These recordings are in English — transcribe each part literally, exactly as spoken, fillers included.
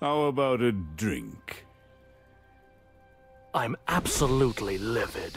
How about a drink? I'm absolutely livid.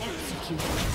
Execution.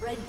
Red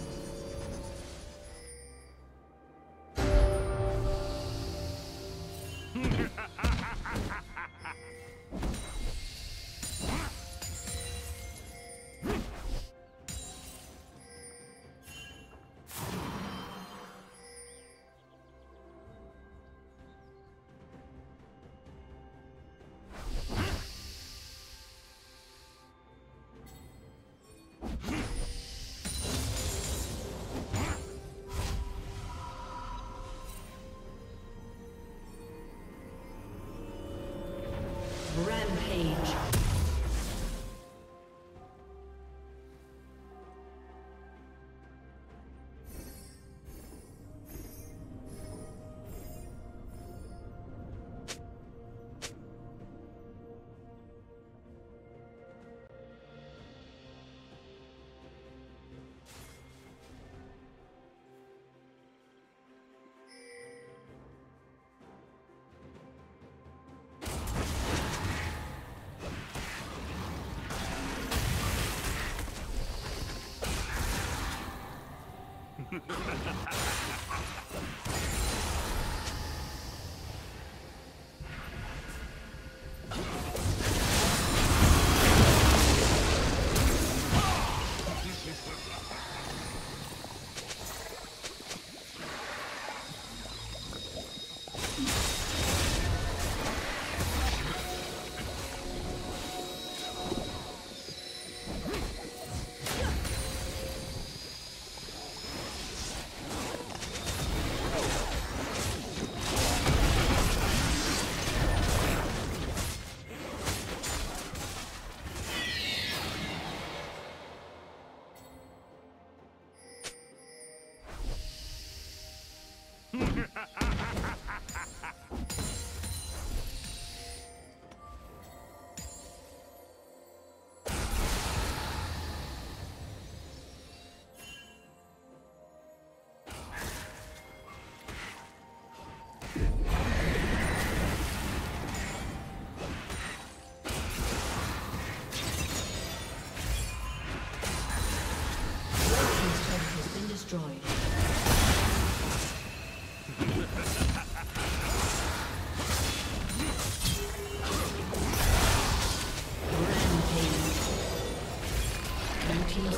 Rampage. Ha ha ha ha! Rampage. Blue team's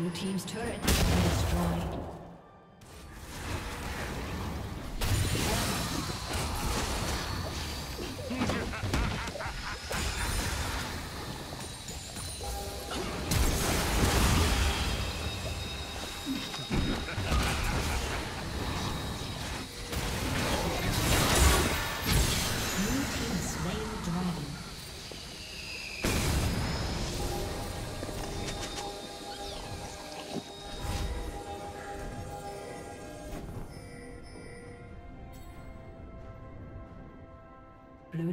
Blue team's turret has been destroyed. Blue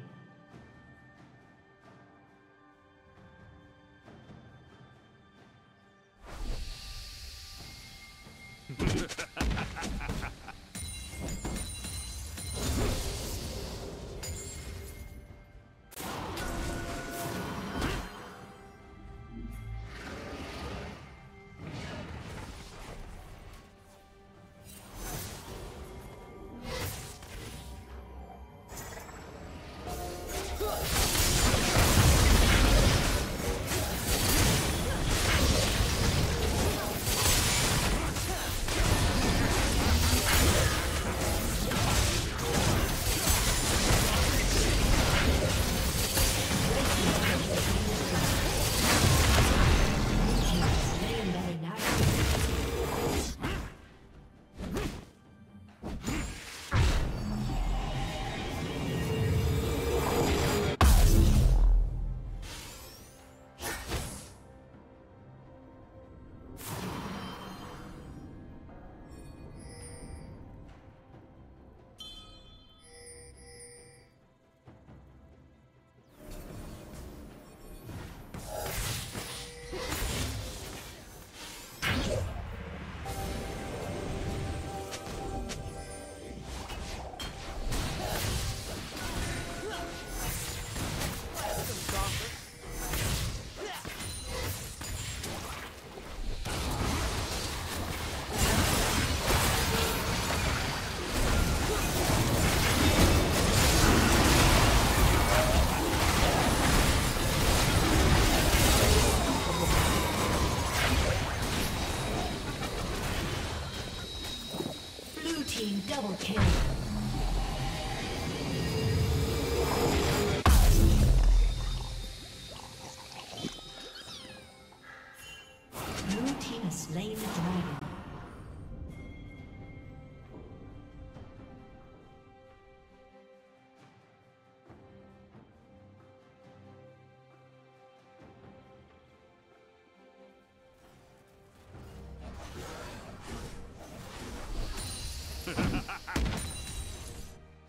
Double kill.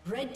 Red